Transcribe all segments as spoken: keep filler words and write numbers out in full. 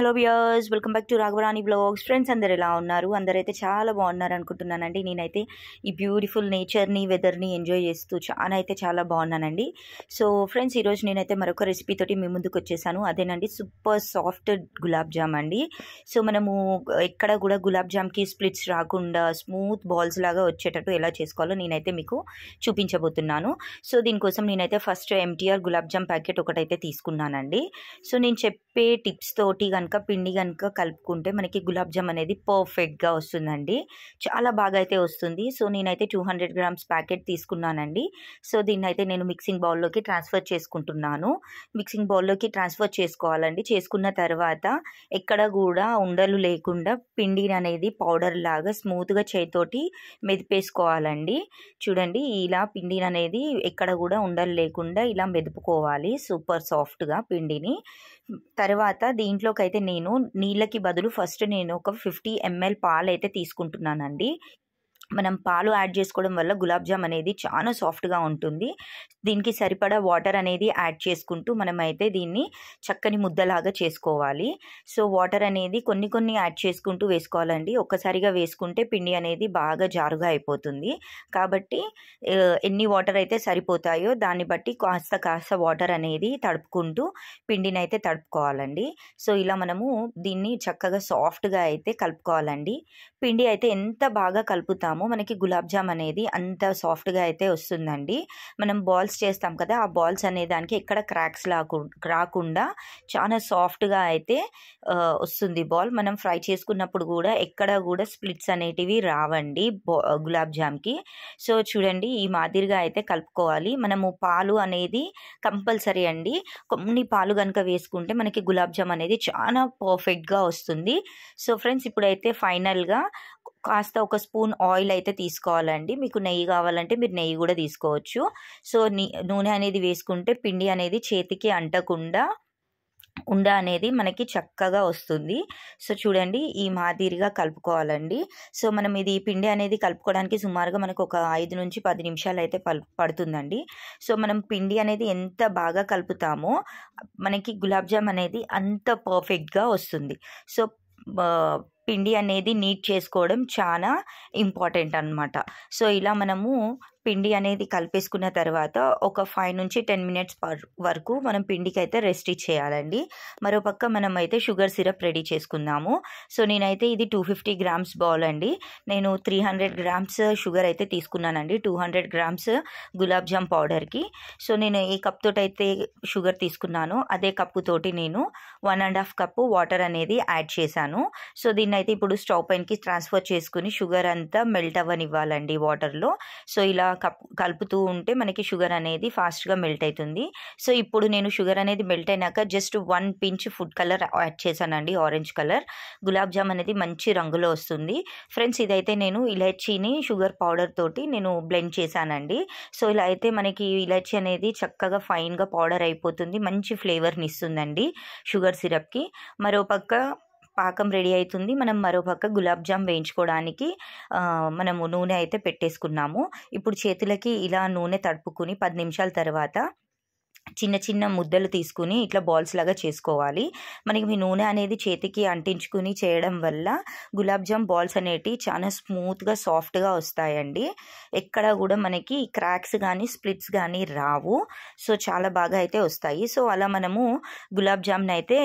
Hello viewers welcome back to Raghavarani vlogs friends अंदर ఎలా ఉన్నారు అందరైతే చాలా బాగున్నారు అనుకుంటున్నానండి నేనైతే ఈ బ్యూటిఫుల్ నేచర్ ని వెదర్ ని ఎంజాయ్ చేస్తూ చాలా అయితే చాలా బాగున్నానండి సో ఫ్రెండ్స్ ఈ రోజు నేనైతే మరొక రెసిపీ తోటి మీ ముందుకు వచ్చేసాను అదేనండి సూపర్ సాఫ్ట్ గులాబ్ జామ్ అండి సో మనము ఎక్కడ కూడా గులాబ్ జామ్ కి స్ప్లిట్స్ రాకుండా స్మూత్ బాల్స్ లాగా వచ్చేటట్టు ఎలా చేసుకోవాలో నేనైతే మీకు చూపించబోతున్నాను సో దీని కోసం నేనైతే first MTR gulab jam packet ఒకటైతే తీసుకున్నానండి సో నేను చెప్పే టిప్స్ తోటి పిండి గనక కలుపుకుంటే మనకి గులాబ్ జామ్ అనేది పర్ఫెక్ట్ గా వస్తుందండి చాలా బాగా అయితే వస్తుంది సో నేనైతే టూ హండ్రెడ్ గ్రామ్స్ ప్యాకెట్ తీసుకున్నానండి సో దీన్ని అయితే నేను మిక్సింగ్ బౌల్ లోకి ట్రాన్స్ఫర్ చేసుకుంటున్నాను మిక్సింగ్ బౌల్ లోకి ట్రాన్స్ఫర్ చేసుకోవాలండి చేసుకున్న తర్వాత ఎక్కడ కూడా ఉండలు లేకుండా పిండి అనేది పౌడర్ లాగా స్మూత్ గా చేతోటి మెదిపేసుకోవాలండి చూడండి ఇలా పిండి అనేది ఎక్కడ కూడా ఉండలు లేకుండా ఇలా మెదుపుకోవాలి సూపర్ సాఫ్ట్ గా పిండిని తర్వాత దీంట్లోకి అయితే నేను నీళ్ళకి బదులు ఫస్ట్ నేను ఒక ఫిఫ్టీ ఎంఎల్ పాలు అయితే తీసుకుంటున్నానండి మనం పాలు యాడ్ చేసుకోవడం వల్ల గులాబ్ జామ్ అనేది చాలా సాఫ్ట్గా ఉంటుంది దీనికి సరిపడా వాటర్ అనేది యాడ్ చేసుకుంటూ మనమైతే దీన్ని చక్కని ముద్దలాగా చేసుకోవాలి సో వాటర్ అనేది కొన్ని కొన్ని యాడ్ చేసుకుంటూ వేసుకోవాలండి ఒక్కసారిగా వేసుకుంటే పిండి అనేది బాగా జారుగా అయిపోతుంది కాబట్టి ఎన్ని వాటర్ అయితే సరిపోతాయో దాన్ని బట్టి కాస్త కాస్త వాటర్ అనేది తడుపుకుంటూ పిండిని అయితే తడుపుకోవాలండి సో ఇలా మనము దీన్ని చక్కగా సాఫ్ట్గా అయితే కలుపుకోవాలండి పిండి అయితే ఎంత బాగా కలుపుతామో మనకి గులాబ్ జామ్ అనేది అంత సాఫ్ట్గా అయితే వస్తుందండి మనం బాల్స్ చేస్తాం కదా ఆ బాల్స్ అనే దానికి ఎక్కడ క్రాక్స్ రాకుండా చాలా సాఫ్ట్గా అయితే వస్తుంది బాల్ మనం ఫ్రై చేసుకున్నప్పుడు కూడా ఎక్కడ కూడా స్ప్లిట్స్ అనేటివి రావండి గులాబ్ జామ్కి సో చూడండి ఈ మాదిరిగా అయితే కలుపుకోవాలి మనము పాలు అనేది కంపల్సరీ అండి కొన్ని పాలు కనుక వేసుకుంటే మనకి గులాబ్ జామ్ అనేది చాలా పర్ఫెక్ట్గా వస్తుంది సో ఫ్రెండ్స్ ఇప్పుడైతే ఫైనల్గా కాస్త ఒక స్పూన్ ఆయిల్ అయితే తీసుకోవాలండి మీకు నెయ్యి కావాలంటే మీరు నెయ్యి కూడా తీసుకోవచ్చు సో నూనె అనేది వేసుకుంటే పిండి అనేది చేతికి అంటకుండా ఉండ అనేది మనకి చక్కగా వస్తుంది సో చూడండి ఈ మాదిరిగా కలుపుకోవాలండి సో మనం ఇది పిండి అనేది కలుపుకోవడానికి సుమారుగా మనకు ఒక ఐదు నుంచి పది నిమిషాలు అయితే పడుతుందండి సో మనం పిండి అనేది ఎంత బాగా కలుపుతామో మనకి గులాబ్ జామ్ అనేది అంత పర్ఫెక్ట్గా వస్తుంది సో పిండి అనేది నీట్ చేసుకోవడం చాలా ఇంపార్టెంట్ అన్నమాట సో ఇలా మనము పిండి అనేది కలిపేసుకున్న తర్వాత ఒక ఫైవ్ నుంచి టెన్ మినిట్స్ వరకు మనం పిండికి అయితే రెస్ట్ ఇచ్చేయాలండి మరోపక్క మనం అయితే షుగర్ సిరప్ రెడీ చేసుకుందాము సో నేనైతే ఇది టూ ఫిఫ్టీ గ్రామ్స్ బౌల్ అండి నేను త్రీ హండ్రెడ్ గ్రామ్స్ షుగర్ అయితే తీసుకున్నానండి two hundred grams gulab jam పౌడర్కి సో నేను ఏ కప్ తోటి అయితే షుగర్ తీసుకున్నానో అదే కప్పు తోటి నేను one and half cup water అనేది యాడ్ చేశాను సో దీన్ని అయితే ఇప్పుడు స్టవ్ పైనకి ట్రాన్స్ఫర్ చేసుకుని షుగర్ అంతా మెల్ట్ అవ్వనివ్వాలండి వాటర్లో సో ఇలా కలుపుతూ ఉంటే మనకి షుగర్ అనేది ఫాస్ట్గా మెల్ట్ అవుతుంది సో ఇప్పుడు నేను షుగర్ అనేది మెల్ట్ అయినాక just one pinch food colour add చేశానండి ఆరెంజ్ కలర్ గులాబ్ జామ్ అనేది మంచి రంగులో వస్తుంది ఫ్రెండ్స్ ఇదైతే నేను ఇలాచీని షుగర్ పౌడర్ తోటి నేను బ్లెండ్ చేశానండి సో ఇలా అయితే మనకి ఇలాచీ అనేది చక్కగా ఫైన్గా పౌడర్ అయిపోతుంది మంచి ఫ్లేవర్ని ఇస్తుందండి షుగర్ సిరప్కి మరోపక్క పాకం రెడీ అవుతుంది మనం మరోపక్క గులాబ్ జామ్ వేయించుకోవడానికి మనము నూనె అయితే పెట్టేసుకున్నాము ఇప్పుడు చేతులకి ఇలా నూనె తడుపుకుని పది నిమిషాల తర్వాత చిన్న చిన్న ముద్దలు తీసుకుని ఇట్లా బాల్స్ లాగా చేసుకోవాలి మనకి మీ నూనె అనేది చేతికి అంటించుకుని చేయడం వల్ల గులాబ్ జామ్ బాల్స్ అనేటివి చాలా స్మూత్గా సాఫ్ట్గా వస్తాయండి ఎక్కడ కూడా మనకి క్రాక్స్ కానీ స్ప్లిట్స్ కానీ రావు సో చాలా బాగా అయితే వస్తాయి సో అలా మనము గులాబ్ జామ్ని అయితే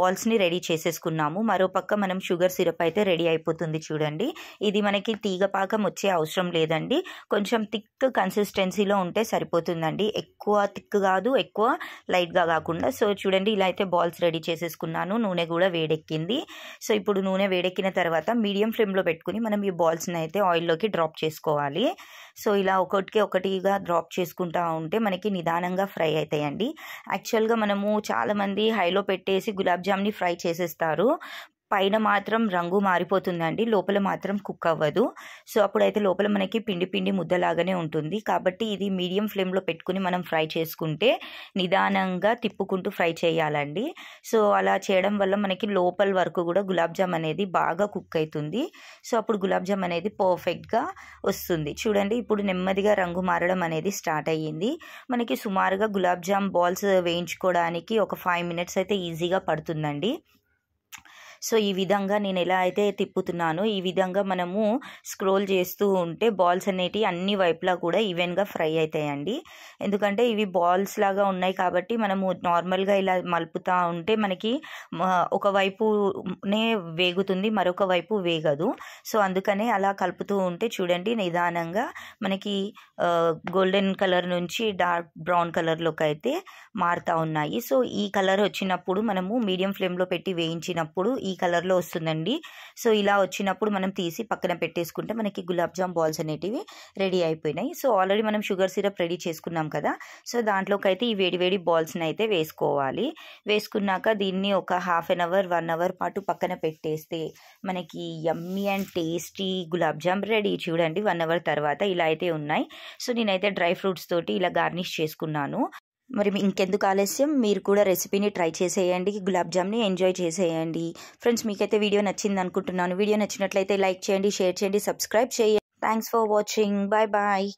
బాల్స్ని రెడీ చేసేసుకున్నాము మరోపక్క మనం షుగర్ సిరప్ అయితే రెడీ అయిపోతుంది చూడండి ఇది మనకి తీగపాకం వచ్చే అవసరం లేదండి కొంచెం థిక్ కన్సిస్టెన్సీలో ఉంటే సరిపోతుందండి ఎక్కువ థిక్ కాదు ఎక్కువ లైట్గా కాకుండా సో చూడండి ఇలా అయితే బాల్స్ రెడీ చేసేసుకున్నాను నూనె కూడా వేడెక్కింది సో ఇప్పుడు నూనె వేడెక్కిన తర్వాత మీడియం ఫ్లేమ్లో పెట్టుకుని మనం ఈ బాల్స్ని అయితే ఆయిల్లోకి డ్రాప్ చేసుకోవాలి సో ఇలా ఒకటికి ఒకటిగా డ్రాప్ చేసుకుంటూ ఉంటే మనకి నిదానంగా ఫ్రై అవుతాయండి యాక్చువల్గా మనము చాలామంది హైలో పెట్టేసి గులాబ్ జామ్ని ఫ్రై చేసేస్తారు పైన మాత్రం రంగు మారిపోతుందండి, లోపల మాత్రం కుక్ అవ్వదు. సో అప్పుడైతే లోపల మనకి పిండి పిండి ముద్దలాగానే ఉంటుంది. కాబట్టి ఇది మీడియం ఫ్లేమ్లో పెట్టుకుని మనం ఫ్రై చేసుకుంటే నిదానంగా తిప్పుకుంటూ ఫ్రై చేయాలండి. సో అలా చేయడం వల్ల మనకి లోపల వరకు కూడా గులాబ్ జామ్ అనేది బాగా కుక్ అవుతుంది. సో అప్పుడు గులాబ్ జామ్ అనేది పర్ఫెక్ట్గా వస్తుంది. చూడండి ఇప్పుడు నెమ్మదిగా రంగు మారడం అనేది స్టార్ట్ అయ్యింది. మనకి సుమారుగా గులాబ్ జామ్ బాల్స్ వేయించుకోవడానికి ఒక ఫైవ్ మినిట్స్ అయితే ఈజీగా పడుతుందండి. సో ఈ విధంగా నేను ఎలా అయితే తిప్పుతున్నానో ఈ విధంగా మనము స్క్రోల్ చేస్తూ ఉంటే బాల్స్ అనేటివి అన్ని వైపులా కూడా ఈవెన్గా ఫ్రై అవుతాయండి. ఎందుకంటే ఇవి బాల్స్ లాగా ఉన్నాయి కాబట్టి మనము నార్మల్గా ఇలా మలుపుతూ ఉంటే మనకి ఒకవైపునే వేగుతుంది, మరొక వైపు వేగదు. సో అందుకనే అలా కలుపుతూ ఉంటే చూడండి నిదానంగా మనకి గోల్డెన్ కలర్ నుంచి డార్క్ బ్రౌన్ కలర్లోకి అయితే మారుతూ ఉన్నాయి. సో ఈ కలర్ వచ్చినప్పుడు మనము మీడియం ఫ్లేమ్లో పెట్టి వేయించినప్పుడు ఈ కలర్లో వస్తుందండి. సో ఇలా వచ్చినప్పుడు మనం తీసి పక్కన పెట్టేసుకుంటే మనకి గులాబ్ జామ్ బాల్స్ అనేటివి రెడీ అయిపోయినాయి. సో ఆల్రెడీ మనం షుగర్ సిరప్ రెడీ చేసుకున్నాం కదా, సో దాంట్లోకి అయితే ఈ వేడివేడి బాల్స్ని అయితే వేసుకోవాలి. వేసుకున్నాక దీన్ని ఒక half an hour one hour పాటు పక్కన పెట్టేస్తే మనకి yummy and tasty gulab jam ready. చూడండి వన్ అవర్ తర్వాత ఇలా అయితే ఉన్నాయి. సో నేనైతే డ్రై ఫ్రూట్స్ తోటి ఇలా గార్నిష్ చేసుకున్నాను. మరి ఇంకెందుకు ఆలస్యం, మీరు కూడా రెసిపీని ట్రై చేసేయండి, గులాబ్ జామ్ని ఎంజాయ్ చేసేయండి. ఫ్రెండ్స్ మీకైతే వీడియో నచ్చింది అనుకుంటున్నాను. వీడియో నచ్చినట్లయితే లైక్ చేయండి, షేర్ చేయండి, సబ్స్క్రైబ్ చేయండి. Thanks for watching, bye bye.